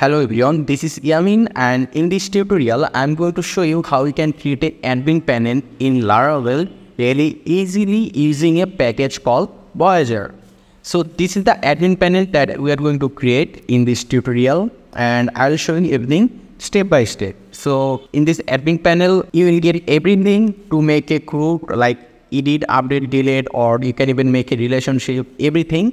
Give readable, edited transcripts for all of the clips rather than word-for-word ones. Hello everyone, this is Yamin, and in this tutorial I'm going to show you how you can create an admin panel in Laravel really easily using a package called Voyager. So this is the admin panel that we are going to create in this tutorial, and I'll show you everything step by step. So in this admin panel you will get everything to make a CRUD like edit, update, delete, or you can even make a relationship, everything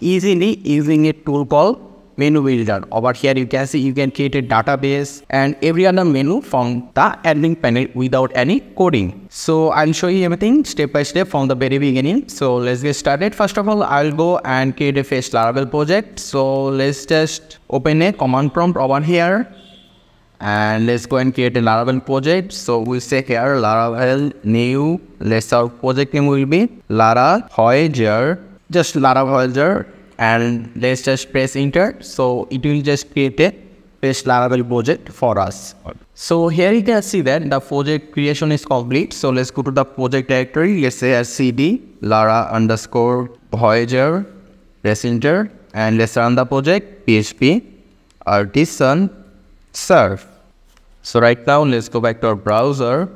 easily using a tool called menu builder. Over here you can see you can create a database and every other menu from the admin panel without any coding. So I'll show you everything step by step from the very beginning. So let's get started. First of all, I'll go and create a fresh Laravel project. So let's just open a command prompt over here and let's go and create a Laravel project. So we'll say here Laravel new, let's our project name will be Laravel Voyager. And let's just press enter. So it will just create a fresh Laravel project for us. So here you can see that the project creation is complete. So let's go to the project directory. Let's say cd Lara_Voyager, press enter, and let's run the project. PHP artisan serve. So right now let's go back to our browser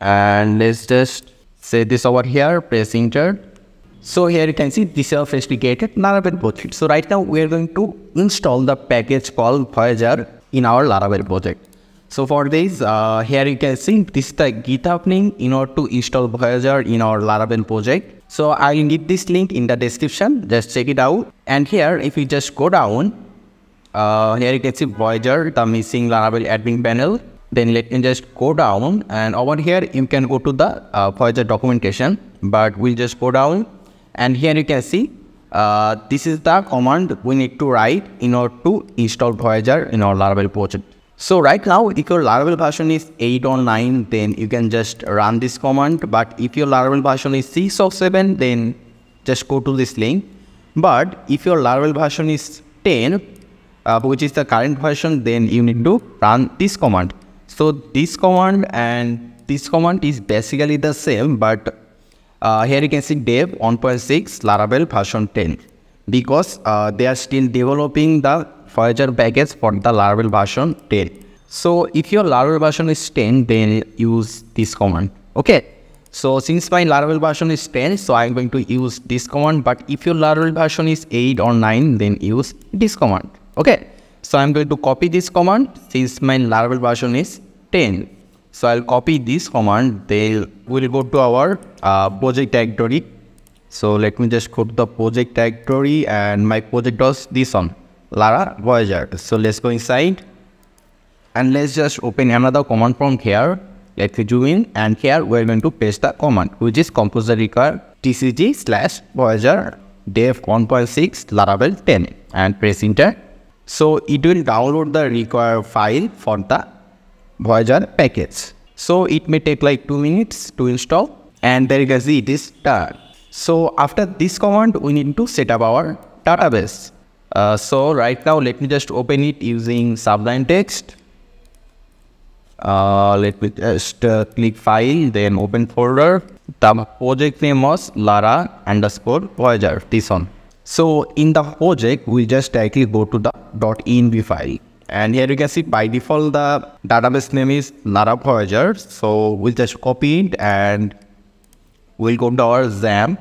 and let's just say this over here, press enter. So here you can see this is a freshly created Laravel project. So right now we are going to install the package called Voyager in our Laravel project. So for this, here you can see this is the GitHub link in order to install Voyager in our Laravel project. So I will leave this link in the description, just check it out. And here if you just go down, here you can see Voyager, the missing Laravel admin panel. Then let me just go down, and over here you can go to the Voyager documentation, but we'll just go down. And here you can see this is the command we need to write in order to install Voyager in our Laravel project. So right now if your Laravel version is 8 or 9, then you can just run this command. But if your Laravel version is 6 or 7, then just go to this link. But if your Laravel version is 10, which is the current version, then you need to run this command. So this command and this command is basically the same, but here you can see dev 1.6 Laravel version 10, because they are still developing the Voyager package for the Laravel version 10. So if your Laravel version is 10, then use this command. Okay. So since my Laravel version is 10, so I'm going to use this command. But if your Laravel version is 8 or 9, then use this command. Okay. So I'm going to copy this command since my Laravel version is 10. So I'll copy this command. They will go to our project directory. So let me just go to the project directory, and my project was this one, Lara Voyager. So let's go inside and let's just open another command prompt here. Let me zoom in, and here we're going to paste the command, which is composer require tcg/voyager dev 1.6 Laravel 10, and press enter. So it will download the required file for the Voyager package. So it may take like 2 minutes to install, and there you can see it is done. So after this command we need to set up our database. So right now let me just open it using Sublime text. Let me just click file, then open folder. The project name was Lara_Voyager, this one. So in the project we just directly go to the .env file. And here you can see by default the database name is Lara Voyager. So we'll just copy it and we'll go to our XAMPP,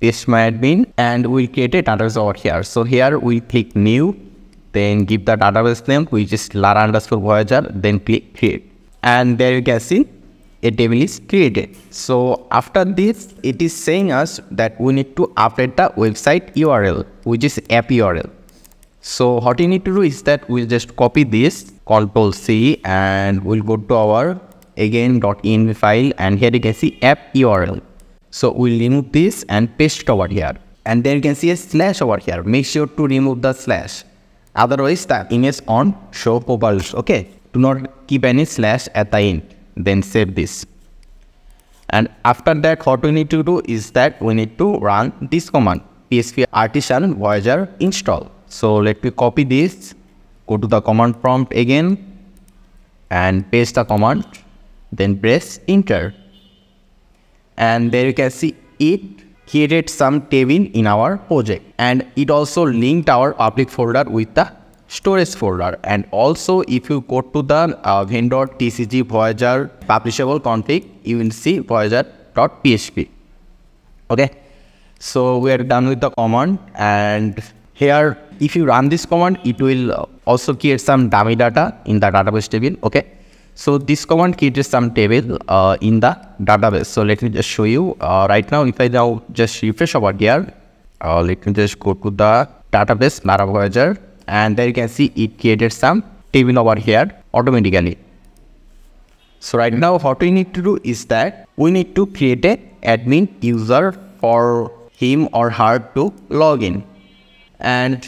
paste my admin, and we'll create a database over here. So here we click new, then give the database name, which is Lara_Voyager, then click create. And there you can see a table is created. So after this, it is saying us that we need to update the website URL, which is app URL. So what you need to do is that we'll just copy this, Ctrl+C, and we'll go to our again .env file, and here you can see app URL. So we'll remove this and paste it over here. And then you can see a slash over here. Make sure to remove the slash, otherwise the image on show pop-ups. Okay, do not keep any slash at the end. Then save this. And after that, what we need to do is that we need to run this command, PHP artisan voyager install. So let me copy this, go to the command prompt again and paste the command, then press enter. And there you can see it created some table in our project, and it also linked our public folder with the storage folder. And also if you go to the vendor TCG Voyager publishable config, you will see Voyager.php. Okay, so we are done with the command, and here if you run this command, it will also create some dummy data in the database table. Okay, so this command creates some table in the database. So let me just show you right now. If I now just refresh over here, let me just go to the database Laravel Voyager, and there you can see it created some table over here automatically. So right now what we need to do is that we need to create an admin user for him or her to log in. And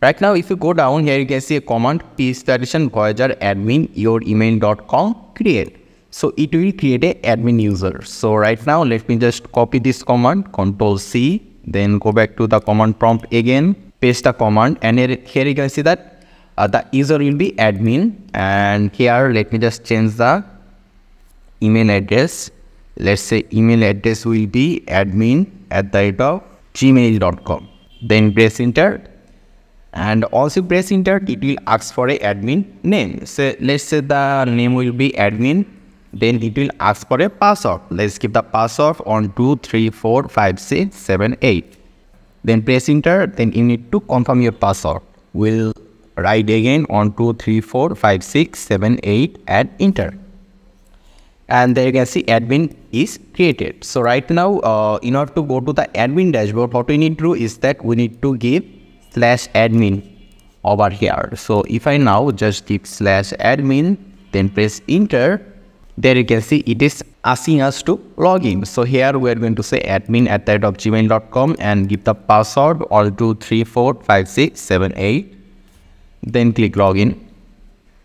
right now if you go down here, you can see a command pstadition voyager admin your email.com create. So it will create an admin user. So right now let me just copy this command, Control C, then go back to the command prompt again, paste the command, and here you can see that the user will be admin. And here let me just change the email address. Let's say email address will be admin@gmail.com. Then press enter, and also press enter, it will ask for a admin name. So let's say the name will be admin. Then it will ask for a password. Let's give the password 12345678. Then press enter. Then you need to confirm your password. We'll write again 12345678 and enter. And there you can see admin is created. So right now, in order to go to the admin dashboard, what we need to do is that we need to give /admin over here. So if I now just give /admin, then press enter, there you can see it is asking us to log in. So here we are going to say admin@gmail.com and give the password 12345678. Then click login.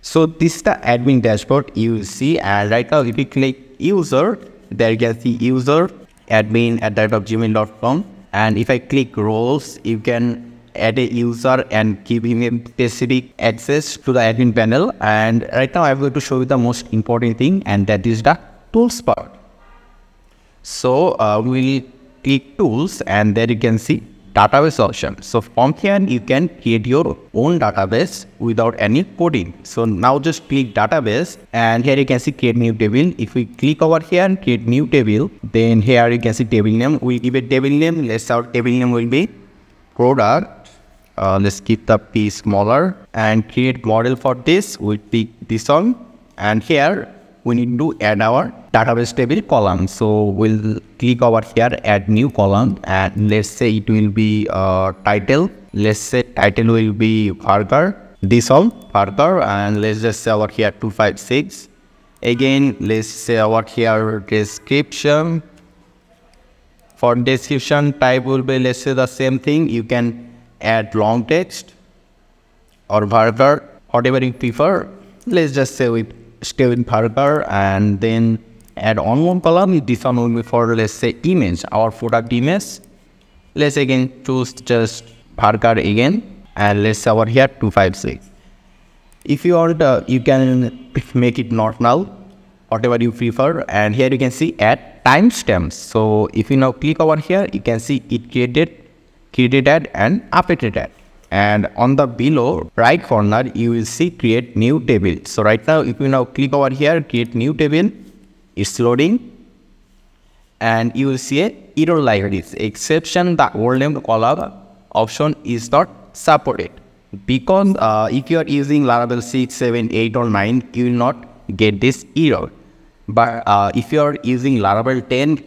So this is the admin dashboard you see. And right now if you click user, there you can see user admin@gmail.com. And if I click roles, you can add a user and give him a specific access to the admin panel. And right now I'm going to show you the most important thing, and that is the tools part. So we'll click tools, and there you can see database option. So from here you can create your own database without any coding. So now just click database, and here you can see create new table. If we click over here and create new table, then here you can see table name. We give a table name. Let's our table name will be product. Let's keep the P smaller and create model for this. We'll pick this one, and here we need to add our database table column. So we'll click over here, add new column, and let's say it will be title. Let's say title will be Vargar, this one Vargar, and let's just say over here 256. Again, let's say over here description. For description type will be, let's say the same thing. You can add long text or varchar, whatever you prefer. Let's just say we stay with varchar, and then add on one column. This one will be for, let's say, image, our product image. Let's again choose just varchar again, and let's say over here 256. If you want, you can make it not null, whatever you prefer. And here you can see add timestamps. So if you now click over here, you can see it created ad and updated ad. And on the below right corner, you will see create new table. So right now, if you now click over here, create new table, it's loading, and you will see a error like this. Exception, the old column option is not supported, because if you are using Laravel 6, 7, 8 or 9, you will not get this error. But if you are using Laravel 10,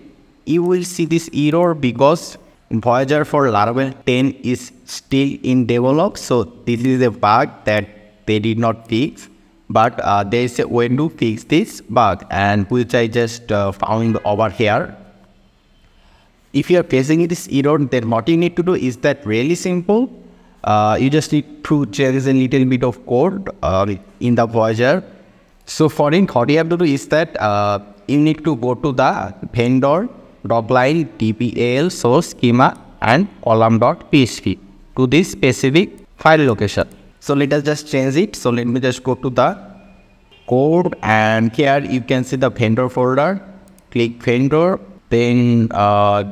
you will see this error, because Voyager for Laravel 10 is still in develop. So this is a bug that they did not fix, but there is a way to fix this bug, and which I just found over here. If you are facing this error, then what you need to do is that really simple. You just need to change a little bit of code in the Voyager. So for it, what you have to do is that you need to go to the vendor .line DBAL source schema and column.php to this specific file location. So let us just change it. So let me just go to the code, and here you can see the vendor folder. Click vendor, then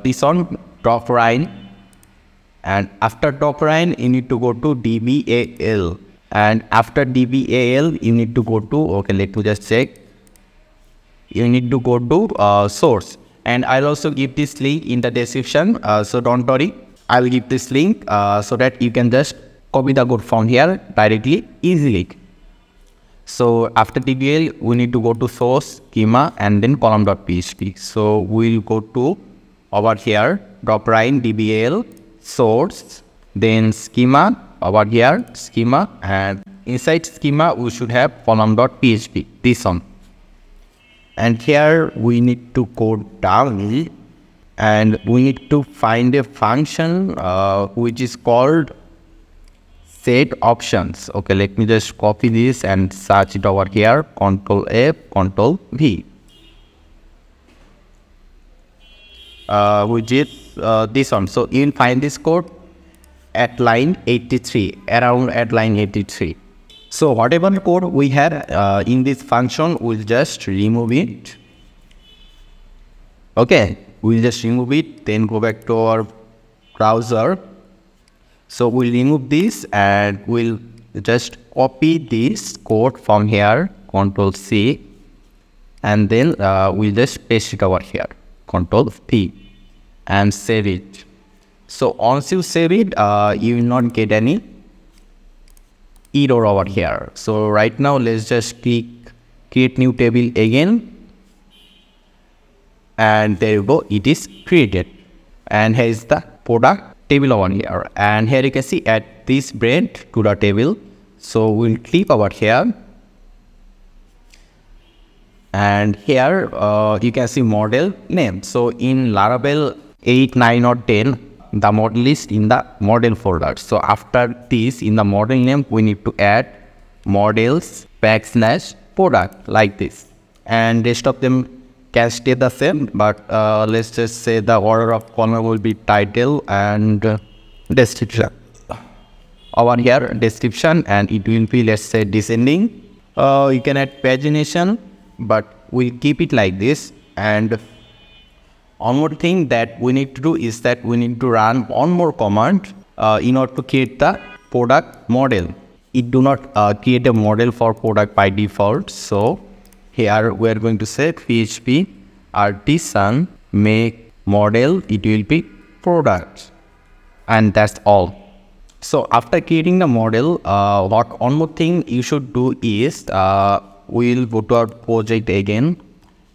this on top right and after top line you need to go to DBAL, and after DBAL you need to go to, okay, let me just check, you need to go to source, and I'll also give this link in the description, so don't worry, I'll give this link so that you can just copy the code from here directly easily. So after DBAL we need to go to source, schema, and then column.php. So we'll go to over here, drop line DBAL, source, then schema, over here schema, and inside schema we should have column.php, this one. And here we need to go down and we need to find a function which is called set options. Okay, let me just copy this and search it over here, Control F, Control V, which is this one. So you will find this code at line 83, around at line 83. So whatever code we had in this function, we'll just remove it. Okay, we'll just remove it, then go back to our browser. So we'll remove this and we'll just copy this code from here, Control C, and then we'll just paste it over here, Control P, and save it. So once you save it, you will not get any error over here. So right now let's just click create new table again, and there you go, it is created, and here is the product table over here, and here you can see add this brand to the table. So we'll click over here, and here you can see model name. So in Laravel 8, 9 or 10, the model is in the model folder. So after this, in the model name, we need to add models / product like this, and rest of them can stay the same, but let's just say the order of column will be title and description. Over here description, and it will be, let's say, descending. You can add pagination, but we'll keep it like this. And one more thing that we need to do is that we need to run one more command in order to create the product model. It do not create a model for product by default. So here we are going to say PHP artisan make model, it will be product, and that's all. So after creating the model, one more thing you should do is we will go to our project again,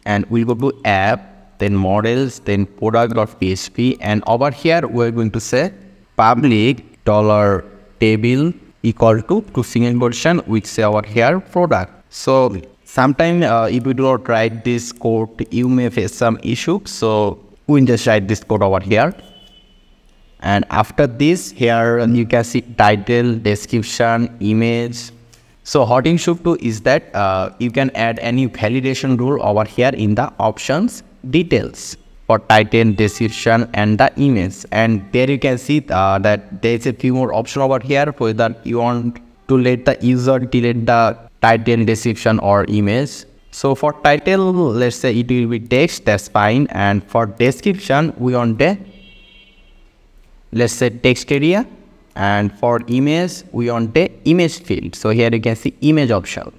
and we'll go to app, then models, then product.php, and over here we're going to say public $table equal to single quotation, which say over here product. So sometime if you do not write this code, you may face some issue. So we'll just write this code over here, and after this, here you can see title, description, image. So what you should do is that you can add any validation rule over here in the options details for title, description, and the image. And there you can see that there is a few more options over here, whether you want to let the user delete the title, description, or image. So for title, let's say it will be text, that's fine. And for description, we want the, let's say, text area. And for image, we want the image field. So here you can see image option.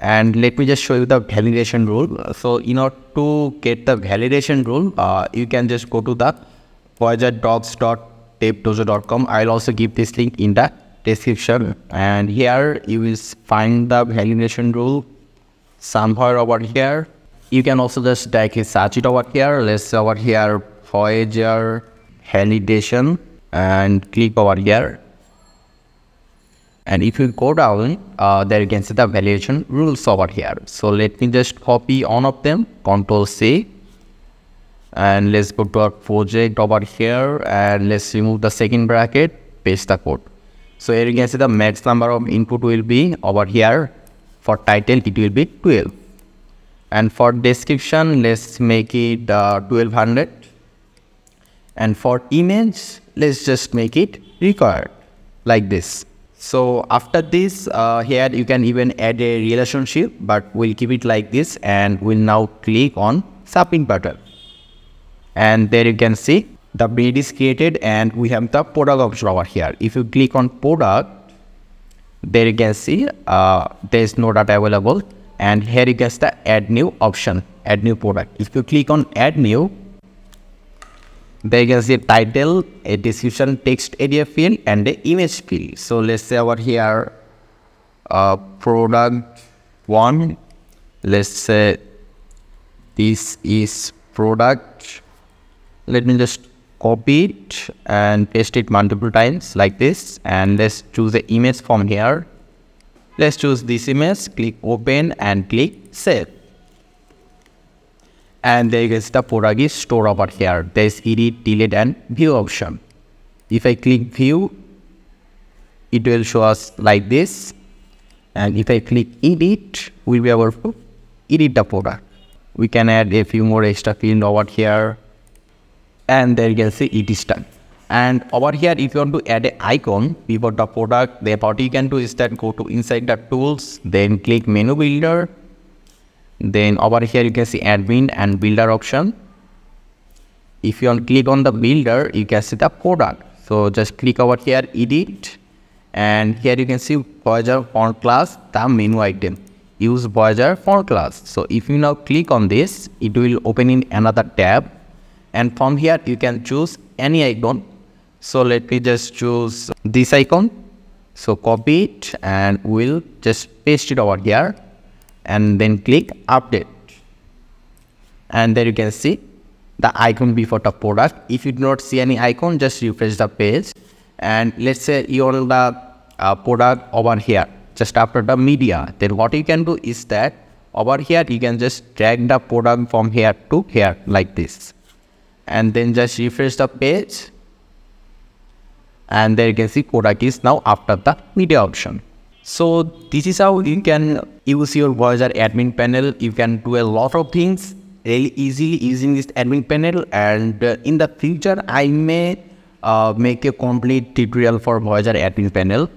And let me just show you the validation rule. So in order to get the validation rule, you can just go to the voyager.docs.tapedojo.com. I'll also give this link in the description. And here you will find the validation rule somewhere over here. You can also just directly search it over here. Let's say over here, Voyager validation, and click over here. And if you go down, there you can see the validation rules over here. So let me just copy one of them, Control C, and let's go to our project over here, and let's remove the second bracket, paste the code. So here you can see the max number of input will be over here. For title, it will be 12, and for description, let's make it 1200, and for image, let's just make it required like this. So after this, here you can even add a relationship, but we'll keep it like this, and we'll now click on submit button. And there you can see the bed is created and we have the product option over here. If you click on product, there you can see there is no data available, and here you get the add new option, add new product. If you click on add new, there you can see a title, a description, text area field, and the image field. So let's say over here product one, let's say this is product. Let me just copy it and paste it multiple times like this, and let's choose the image from here. Let's choose this image, click open and click save. And there is the product is stored over here. There is edit, delete and view option. If I click view, it will show us like this. And if I click edit, we'll be able to edit the product. We can add a few more extra fields over here. And there you can see it is done. And over here, if you want to add an icon before the product, the part you can do is that go to inside the tools, then click menu builder. Then over here, you can see admin and builder option. If you want to click on the builder, you can see the product. So just click over here, edit. And here you can see Voyager font class, the menu item. Use Voyager font class. So if you now click on this, it will open in another tab. And from here, you can choose any icon. So let me just choose this icon. So copy it and we'll just paste it over here. And then click update. And there you can see the icon before the product. If you do not see any icon, just refresh the page. And let's say you want the product over here, just after the media. Then what you can do is that over here, you can just drag the product from here to here like this. And then just refresh the page. And there you can see product is now after the media option. So this is how you can use your Voyager admin panel. You can do a lot of things really easily using this admin panel. And in the future, I may make a complete tutorial for Voyager admin panel.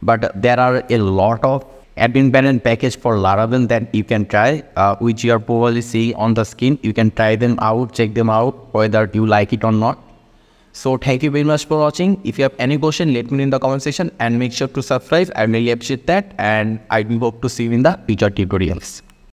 But there are a lot of admin panel package for Laravel that you can try, which you are probably seeing on the screen. You can try them out, check them out, whether you like it or not. So thank you very much for watching. If you have any question, let me know in the comment section and make sure to subscribe. I really appreciate that, and I do hope to see you in the future tutorials.